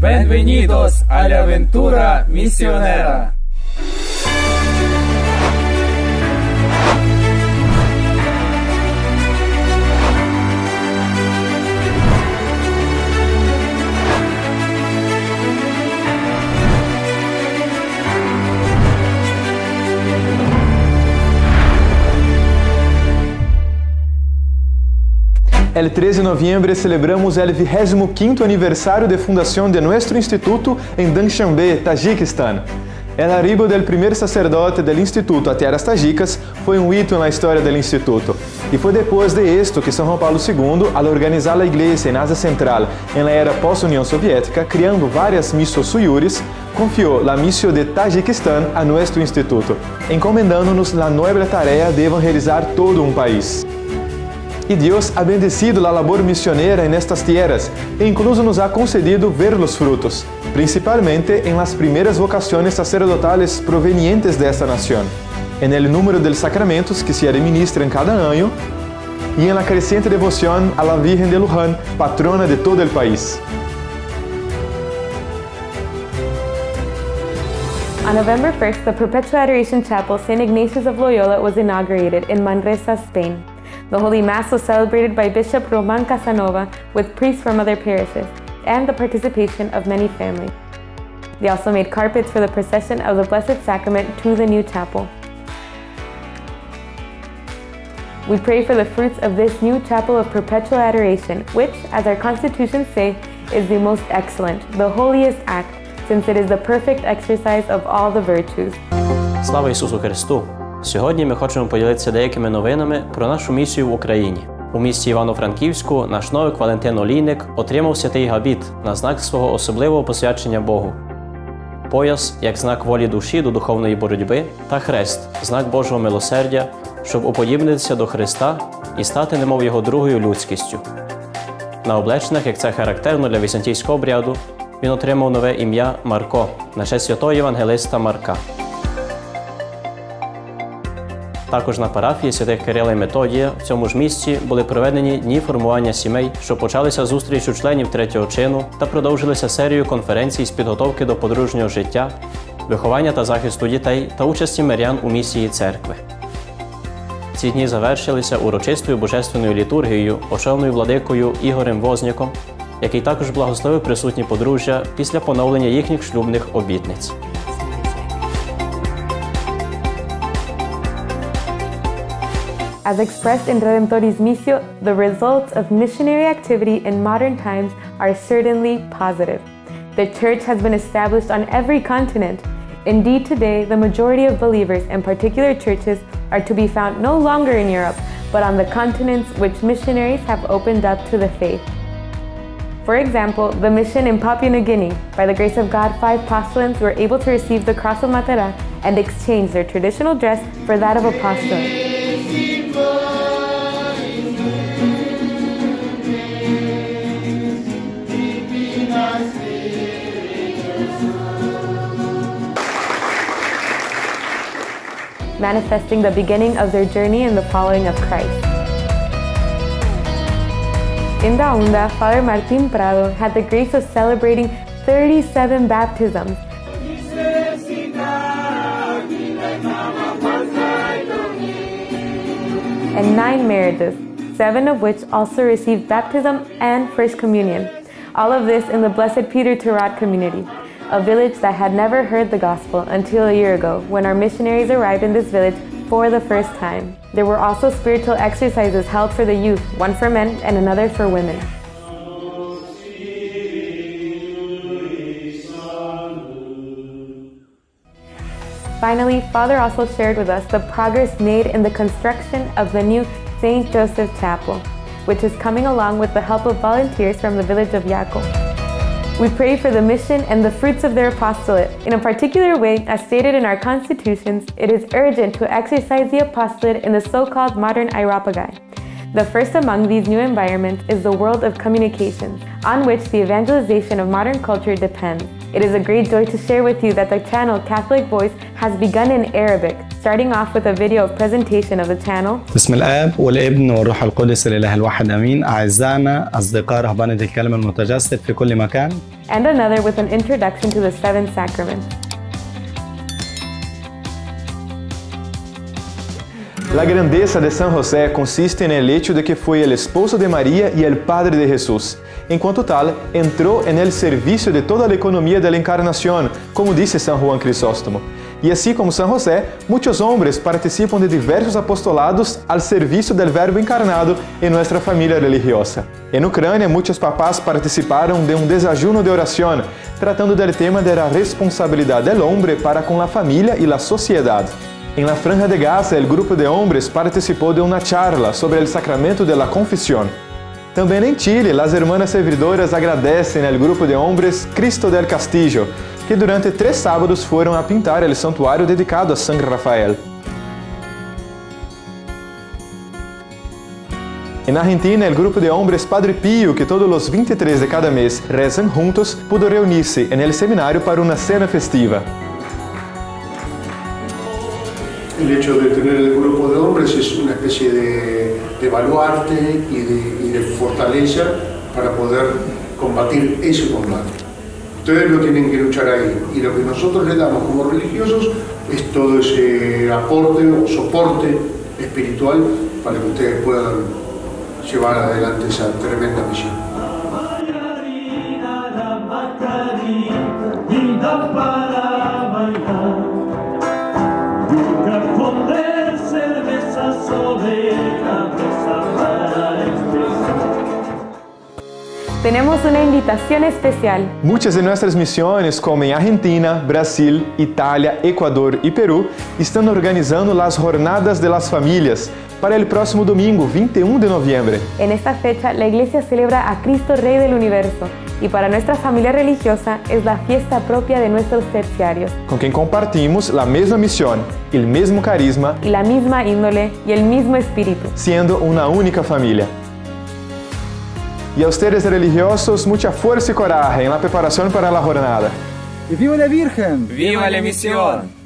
Bienvenidos a la aventura misionera. El 13 de noviembre celebramos el 25º aniversario de fundación de nuestro instituto en Dengshambé, Tayikistán. El arribo del primer sacerdote del instituto a tierras tayicas fue un hito en la historia del instituto. Y fue después de esto que San Juan Pablo II, al organizar la iglesia en Asia Central en la era post-Unión Soviética, creando varias misos suyuris, confió la misión de Tayikistán a nuestro instituto, encomendándonos la noble tarea de evangelizar todo un país. Y Dios ha bendecido la labor misionera en estas tierras e incluso nos ha concedido ver los frutos, principalmente en las primeras vocaciones sacerdotales provenientes de esta nación, en el número de los sacramentos que se administran cada año y en la creciente devoción a la Virgen de Luján, patrona de todo el país. On November 1st, the Perpetual Adoration Chapel, St. Ignatius of Loyola, was inaugurated in Manresa, Spain. The Holy Mass was celebrated by Bishop Roman Casanova with priests from other parishes and the participation of many families. They also made carpets for the procession of the Blessed Sacrament to the new chapel. We pray for the fruits of this new chapel of perpetual adoration, which, as our constitutions say, is the most excellent, the holiest act, since it is the perfect exercise of all the virtues. Слава Ісусу Христу! Сьогодні ми хочемо поділитися деякими новинами про нашу місію в Україні. У місті Івано-Франківську наш новик Валентин Олійник отримав святий габіт на знак свого особливого посвячення Богу. Пояс як знак волі душі до духовної боротьби та хрест – знак Божого милосердя, щоб уподібнитися до Христа і стати немов його другою людськістю. На облеченнях, як це характерно для візантійського обряду, він отримав нове ім'я Марко на честь святого євангелиста Марка. Також на парафії Святих Кирилла і Методія в цьому ж місці були проведені дні формування сімей, що почалися зустріч у членів третього чину та продовжилися серією конференцій з підготовки до подружнього життя, виховання та захисту дітей та участі мирян у місії церкви. Ці дні завершилися урочистою божественною літургією, очолною владикою Ігорем Возняком, який також благословив присутні подружжя після поновлення їхніх шлюбних обітниць. As expressed in Redemptoris Missio, the results of missionary activity in modern times are certainly positive. The Church has been established on every continent. Indeed, today, the majority of believers and particular churches are to be found no longer in Europe, but on the continents which missionaries have opened up to the faith. For example, the mission in Papua New Guinea. By the grace of God, 5 postulants were able to receive the Cross of Matará and exchange their traditional dress for that of a postulant. Manifesting the beginning of their journey in the following of Christ. In Daunda, Father Martin Prado had the grace of celebrating 37 baptisms and 9 marriages, 7 of which also received baptism and First Communion. All of this in the blessed Peter Turrat community, a village that had never heard the gospel until a year ago, when our missionaries arrived in this village for the first time. There were also spiritual exercises held for the youth, one for men and another for women. Finally, Father also shared with us the progress made in the construction of the new St. Joseph Chapel, which is coming along with the help of volunteers from the village of Yako. We pray for the mission and the fruits of their apostolate. In a particular way, as stated in our constitutions, it is urgent to exercise the apostolate in the so-called modern Areopagus. The first among these new environments is the world of communications, on which the evangelization of modern culture depends. It is a great joy to share with you that the channel Catholic Voice has begun in Arabic, starting off with a video of presentation of the channel. بسم الآب والابن والروح القدس الإله الواحد أمين. أعزائنا أصدقاء رهبانة الكلمة المتجسد في كل مكان. and another with an introduction to the seven sacraments. La grandeza de San José consiste en el hecho de que fue el esposo de María y el padre de Jesús. En cuanto tal, entró en el servicio de toda la economía de la encarnación, como dice San Juan Crisóstomo. Y así como San José, muchos hombres participan de diversos apostolados al servicio del Verbo encarnado en nuestra familia religiosa. En Ucrania, muchos papás participaron de un desayuno de oración, tratando del tema de la responsabilidad del hombre para con la familia y la sociedad. En la Franja de Gaza, el Grupo de Hombres participó de una charla sobre el sacramento de la confesión. También en Chile, las hermanas servidoras agradecen al Grupo de Hombres Cristo del Castillo, que durante 3 sábados fueron a pintar el santuario dedicado a San Rafael. En Argentina, el Grupo de Hombres Padre Pío, que todos los 23 de cada mes rezan juntos, pudo reunirse en el seminario para una cena festiva. El hecho de tener el grupo de hombres es una especie de baluarte y de fortaleza para poder combatir ese combate. Ustedes lo tienen que luchar ahí, y lo que nosotros le damos como religiosos es todo ese aporte o soporte espiritual para que ustedes puedan llevar adelante esa tremenda misión. Tenemos una invitación especial. Muchas de nuestras misiones, como en Argentina, Brasil, Italia, Ecuador y Perú, están organizando las Jornadas de las Familias para el próximo domingo, 21 de noviembre. En esta fecha, la Iglesia celebra a Cristo Rey del Universo, y para nuestra familia religiosa es la fiesta propia de nuestros terciarios, con quien compartimos la misma misión, el mismo carisma, y la misma índole y el mismo espíritu, siendo una única familia. Y a ustedes religiosos, mucha fuerza y coraje en la preparación para la jornada. ¡Viva la Virgen! ¡Viva la misión!